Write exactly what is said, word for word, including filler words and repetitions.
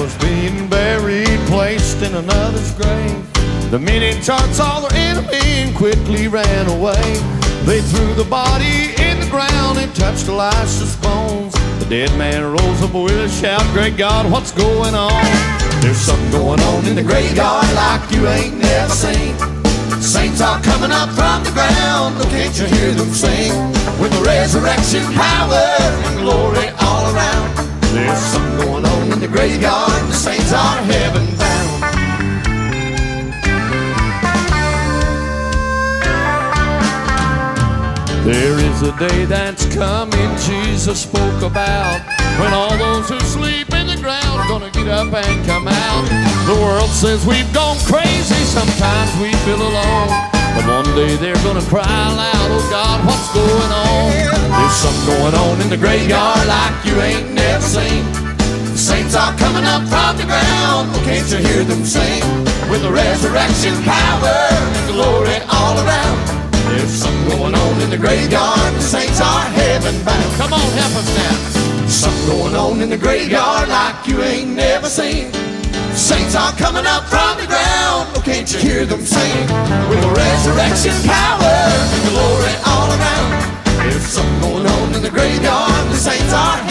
was being buried, placed in another's grave. The men in charge saw their enemy and quickly ran away. They threw the body in the ground and touched Elisha's bones. The dead man rose up with a shout, "Great God, what's going on? There's something going on in the graveyard like you ain't never seen. Saints are coming up from the ground, oh, can't you hear them sing? With the resurrection power and glory all around. There's something going on in the graveyard, the saints are heaven bound." There is a day that's coming Jesus spoke about, when all those who sleep in the ground are gonna get up and come out. The world says we've gone crazy, sometimes we feel alone, but one day they're gonna cry out, "Oh God, what's going on? There's something going on in the graveyard like you ain't never seen. The saints are coming up from the ground, oh, can't you hear them sing? With the resurrection power and glory all around. There's something going on in the graveyard, the saints are heaven bound." Come on, help us now. Something going on in the graveyard like you ain't never seen. Saints are coming up from the ground, oh, can't you hear them sing? With the resurrection power and glory all around. There's something going on in the graveyard, the saints are heaven bound.